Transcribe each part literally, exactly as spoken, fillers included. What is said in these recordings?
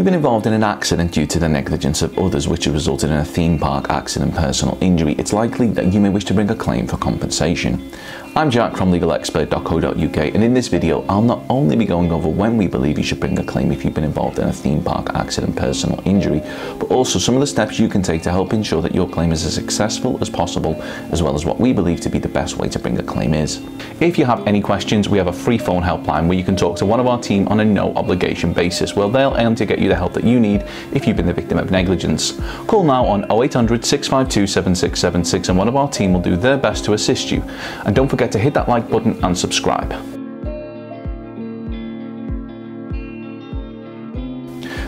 you've been involved in an accident due to the negligence of others which has resulted in a theme park accident personal injury, it's likely that you may wish to bring a claim for compensation. I'm Jack from legal expert dot co dot U K, and in this video I'll not only be going over when we believe you should bring a claim if you've been involved in a theme park accident personal injury, but also some of the steps you can take to help ensure that your claim is as successful as possible, as well as what we believe to be the best way to bring a claim is. If you have any questions, we have a free phone helpline where you can talk to one of our team on a no obligation basis, where they'll aim to get you the help that you need if you've been the victim of negligence. Call now on oh eight hundred, six five two, seven six seven six and one of our team will do their best to assist you. And don't forget to hit that like button and subscribe.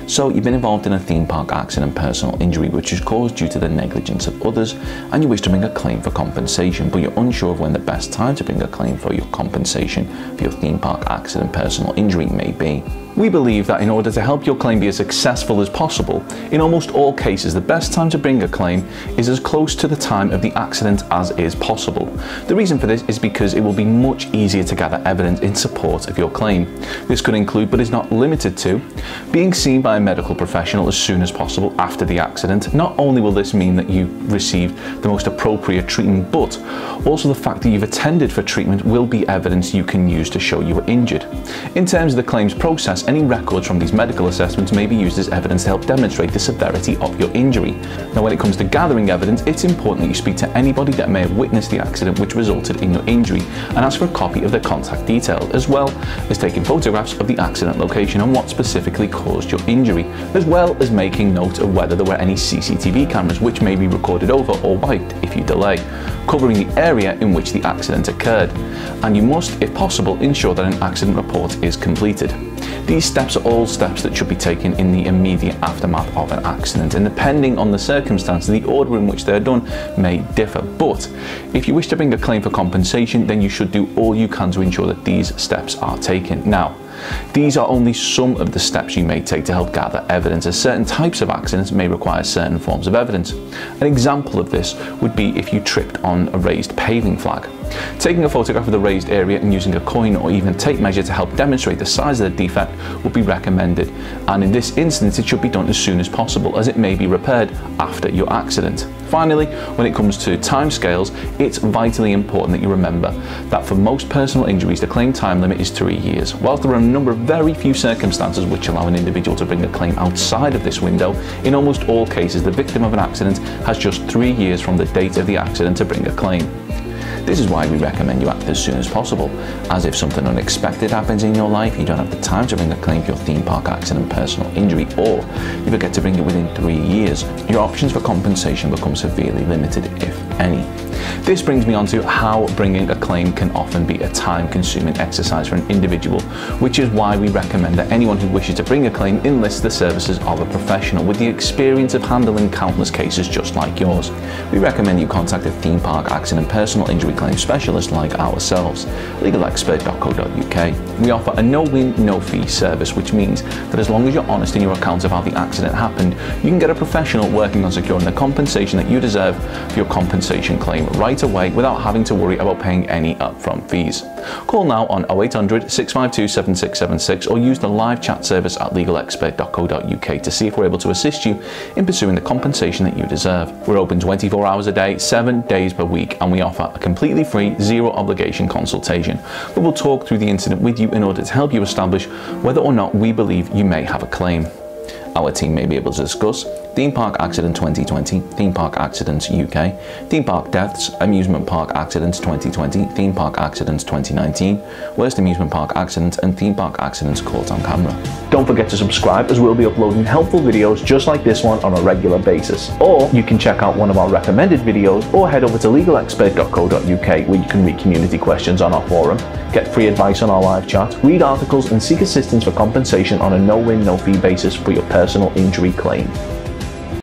So you've been involved in a theme park accident personal injury which is caused due to the negligence of others, and you wish to bring a claim for compensation, but you're unsure of when the best time to bring a claim for your compensation for your theme park accident personal injury may be. We believe that in order to help your claim be as successful as possible, in almost all cases the best time to bring a claim is as close to the time of the accident as is possible. The reason for this is because it will be much easier to gather evidence in support of your claim. This could include, but is not limited to, being seen by a medical professional as soon as possible after the accident. Not only will this mean that you received the most appropriate treatment, but also the fact that you've attended for treatment will be evidence you can use to show you were injured. In terms of the claims process, any records from these medical assessments may be used as evidence to help demonstrate the severity of your injury. Now, when it comes to gathering evidence, it's important that you speak to anybody that may have witnessed the accident which resulted in your injury and ask for a copy of their contact details, as well as taking photographs of the accident location and what specifically caused your injury, as well as making note of whether there were any C C T V cameras which may be recorded over or wiped if you delay, covering the area in which the accident occurred. And you must, if possible, ensure that an accident report is completed. These steps are all steps that should be taken in the immediate aftermath of an accident, and depending on the circumstances, the order in which they're done may differ. But if you wish to bring a claim for compensation, then you should do all you can to ensure that these steps are taken. Now, these are only some of the steps you may take to help gather evidence, as certain types of accidents may require certain forms of evidence. An example of this would be if you tripped on a raised paving flag. Taking a photograph of the raised area and using a coin or even tape measure to help demonstrate the size of the defect would be recommended, and in this instance it should be done as soon as possible as it may be repaired after your accident. Finally, when it comes to timescales, it's vitally important that you remember that for most personal injuries the claim time limit is three years. Whilst there are a number of very few circumstances which allow an individual to bring a claim outside of this window, in almost all cases the victim of an accident has just three years from the date of the accident to bring a claim. This is why we recommend you act as soon as possible, as if something unexpected happens in your life, you don't have the time to bring a claim for your theme park accident personal injury, or you forget to bring it within three years, your options for compensation become severely limited, if any. This brings me on to how bringing a claim can often be a time-consuming exercise for an individual, which is why we recommend that anyone who wishes to bring a claim enlists the services of a professional with the experience of handling countless cases just like yours. We recommend you contact a theme park accident personal injury claim specialist like ourselves, legal expert dot co dot U K. We offer a no-win, no-fee service, which means that as long as you're honest in your account of how the accident happened, you can get a professional working on securing the compensation that you deserve for your compensation claim right away without having to worry about paying any upfront fees. Call now on oh eight hundred, six five two, seven six seven six or use the live chat service at legal expert dot co dot U K to see if we're able to assist you in pursuing the compensation that you deserve. We're open twenty-four hours a day, seven days per week, and we offer a complete completely free, zero obligation consultation, but we'll talk through the incident with you in order to help you establish whether or not we believe you may have a claim. Our team may be able to discuss theme park accident twenty twenty, theme park accidents U K, theme park deaths, amusement park accidents twenty twenty, theme park accidents twenty nineteen, worst amusement park accidents, and theme park accidents caught on camera. Don't forget to subscribe, as we'll be uploading helpful videos just like this one on a regular basis. Or you can check out one of our recommended videos or head over to legal expert dot co dot U K where you can read community questions on our forum, get free advice on our live chat, read articles and seek assistance for compensation on a no-win, no-fee basis for your personal injury claim.